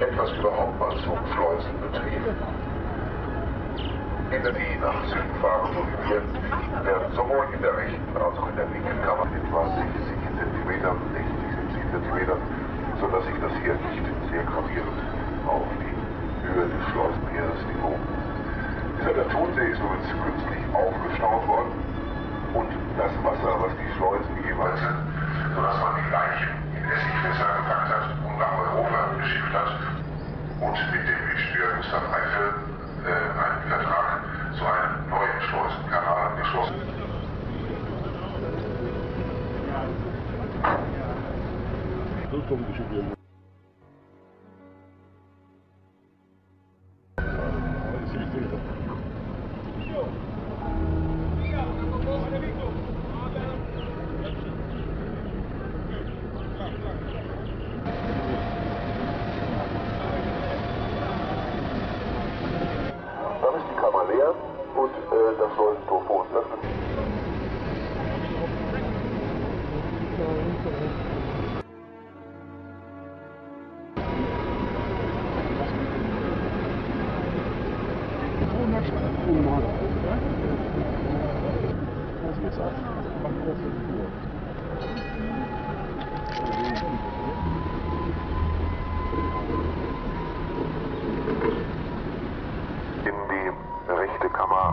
etwas über Hauptbahnzugfleusen betrieb. Kinder, die nach Süden fahren, werden sowohl in der rechten als auch in der linken Kammer etwa 60 cm, sodass sich das hier nicht sehr gravierend auf die Höhe des Schlossmeeres niveau. Dieser Thunsee ist übrigens künstlich aufgestaut worden und das Wasser, was die Schleusen jeweils, sodass man die Leichen in Essigfässer gepackt hat und nach Europa geschickt hat und mit dem Ingenieur Gustav Eiffel einen Vertrag zu einem neuen Schleusenkanal geschlossen. Und das soll ein Tofon öffnen.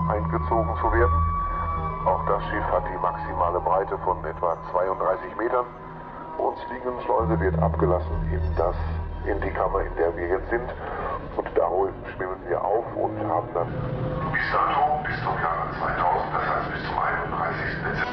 Eingezogen zu werden. Auch das Schiff hat die maximale Breite von etwa 32 Metern und Sliegenschleuse wird abgelassen in die Kammer, in der wir jetzt sind. Und da schwimmen wir auf und haben dann bis dato, bis zum Jahre 2000, das heißt bis zum 31. Dezember.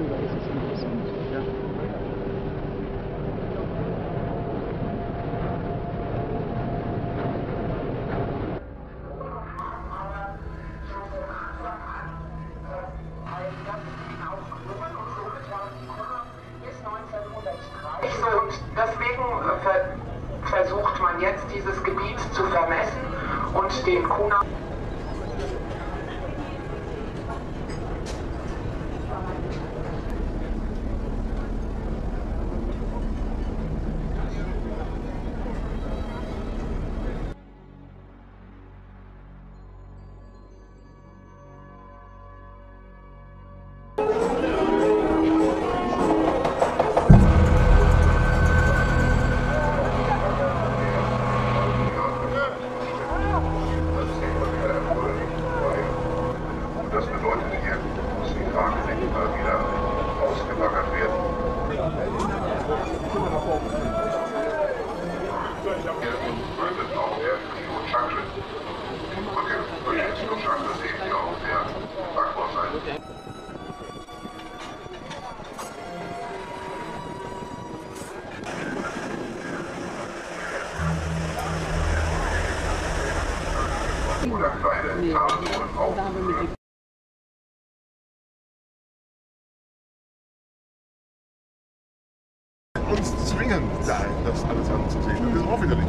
darüber ist es interessant. Ja. Deswegen versucht man jetzt, dieses Gebiet zu vermessen und den Kuna... Oder kleine Tafeln aufzuführen. Uns zwingen, das alles anzusehen. Das ist auch wieder nicht.